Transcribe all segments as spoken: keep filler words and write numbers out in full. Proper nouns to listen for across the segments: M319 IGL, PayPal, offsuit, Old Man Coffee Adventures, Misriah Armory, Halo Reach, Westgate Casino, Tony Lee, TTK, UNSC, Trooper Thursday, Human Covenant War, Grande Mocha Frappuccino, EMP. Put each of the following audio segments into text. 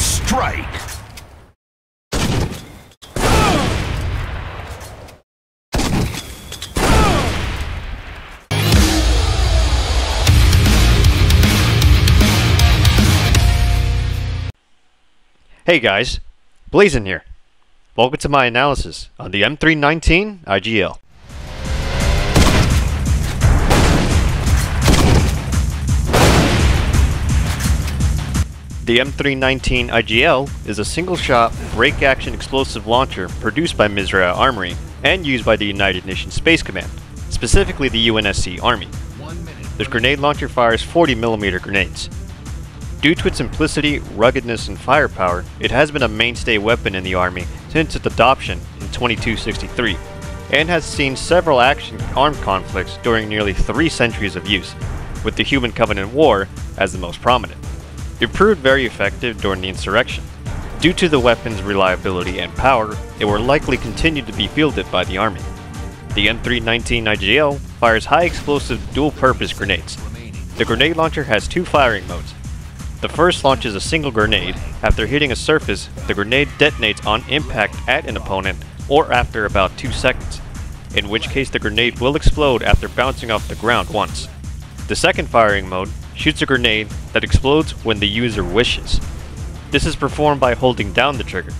strike! Hey guys, Blazin here. Welcome to my analysis on the M three nineteen I G L. The M three nineteen I G L is a single-shot, break-action explosive launcher produced by Misriah Armory and used by the United Nations Space Command, specifically the U N S C Army. This grenade launcher fires forty millimeter grenades. Due to its simplicity, ruggedness, and firepower, it has been a mainstay weapon in the Army since its adoption in twenty-two sixty-three, and has seen several action armed conflicts during nearly three centuries of use, with the Human Covenant War as the most prominent. It proved very effective during the insurrection. Due to the weapon's reliability and power, it will likely continue to be fielded by the Army. The M three nineteen I G L fires high-explosive dual-purpose grenades. The grenade launcher has two firing modes. The first launches a single grenade. After hitting a surface, the grenade detonates on impact at an opponent or after about two seconds, in which case the grenade will explode after bouncing off the ground once. The second firing mode shoots a grenade that explodes when the user wishes. This is performed by holding down the trigger,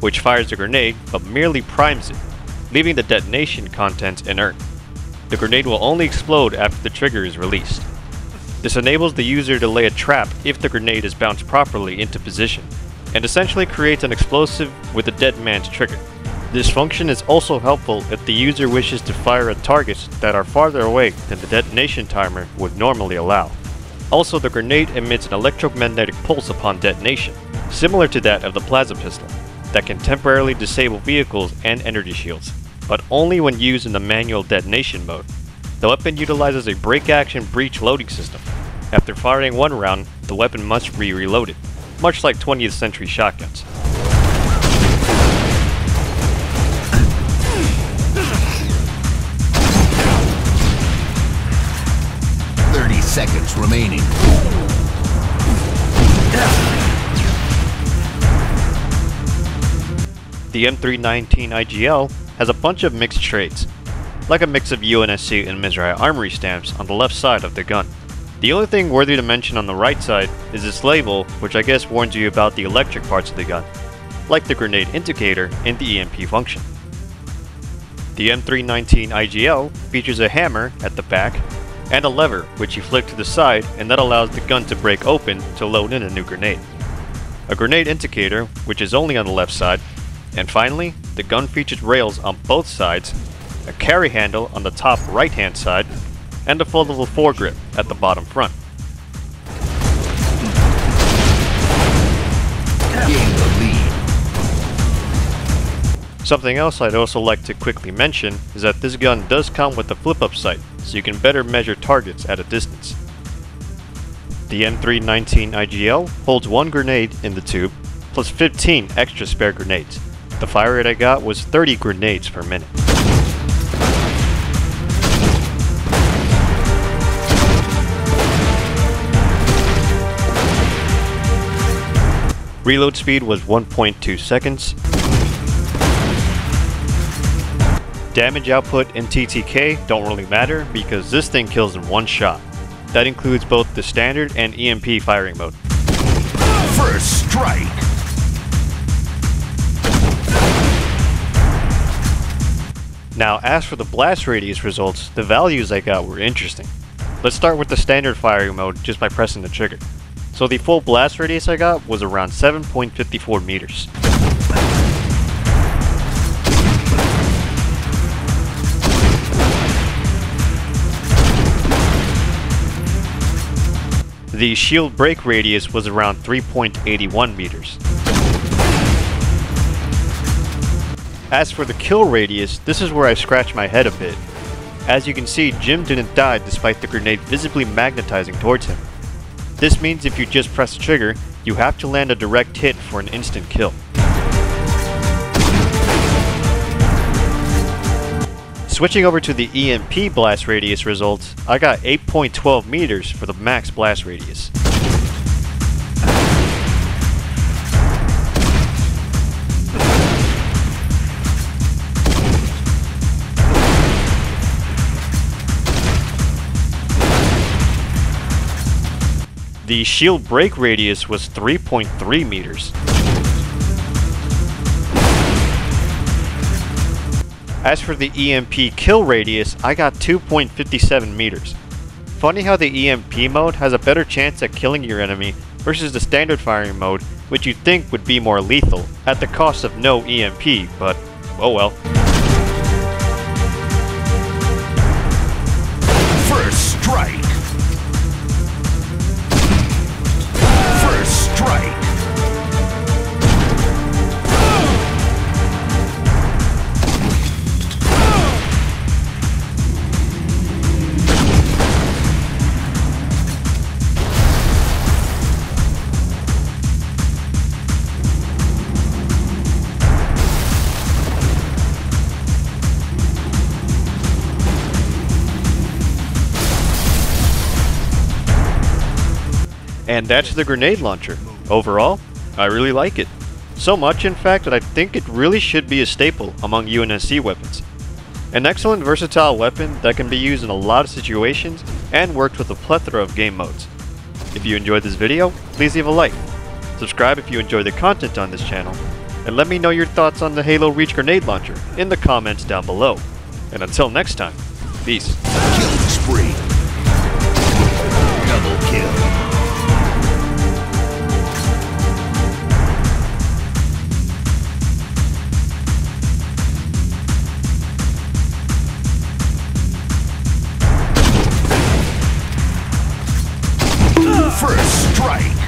which fires the grenade but merely primes it, leaving the detonation contents inert. The grenade will only explode after the trigger is released. This enables the user to lay a trap if the grenade is bounced properly into position, and essentially creates an explosive with a dead man's trigger. This function is also helpful if the user wishes to fire at targets that are farther away than the detonation timer would normally allow. Also, the grenade emits an electromagnetic pulse upon detonation, similar to that of the plasma pistol, that can temporarily disable vehicles and energy shields, but only when used in the manual detonation mode. The weapon utilizes a break-action breech loading system. After firing one round, the weapon must be reloaded, much like twentieth century shotguns. thirty seconds remaining. The M three nineteen I G L has a bunch of mixed traits, like a mix of U N S C and Misriah Armory stamps on the left side of the gun. The only thing worthy to mention on the right side is this label, which I guess warns you about the electric parts of the gun, like the grenade indicator and the E M P function. The M three nineteen I G L features a hammer at the back and a lever which you flick to the side, and that allows the gun to break open to load in a new grenade. A grenade indicator, which is only on the left side, and finally, the gun features rails on both sides, a carry handle on the top right hand side, and a foldable foregrip at the bottom front. Something else I'd also like to quickly mention is that this gun does come with a flip-up sight, so you can better measure targets at a distance. The M three nineteen I G L holds one grenade in the tube, plus fifteen extra spare grenades. The fire rate I got was thirty grenades per minute. Reload speed was one point two seconds. Damage output and T T K don't really matter because this thing kills in one shot. That includes both the standard and E M P firing mode. First strike! Now, as for the blast radius results, the values I got were interesting. Let's start with the standard firing mode just by pressing the trigger. So the full blast radius I got was around seven point five four meters. The shield break radius was around three point eight one meters. As for the kill radius, this is where I scratch my head a bit. As you can see, Jim didn't die despite the grenade visibly magnetizing towards him. This means if you just press the trigger, you have to land a direct hit for an instant kill. Switching over to the E M P blast radius results, I got eight point one two meters for the max blast radius. the shield break radius was three point three meters. As for the E M P kill radius, I got two point five seven meters. Funny how the E M P mode has a better chance at killing your enemy versus the standard firing mode, which you'd think would be more lethal, at the cost of no E M P, but oh well. First strike! First strike! And that's the grenade launcher. Overall, I really like it. So much, in fact, that I think it really should be a staple among U N S C weapons. An excellent versatile weapon that can be used in a lot of situations and works with a plethora of game modes. If you enjoyed this video, please leave a like. Subscribe if you enjoy the content on this channel. And let me know your thoughts on the Halo Reach grenade launcher in the comments down below. And until next time, peace. Kill spree. Double kill. First strike!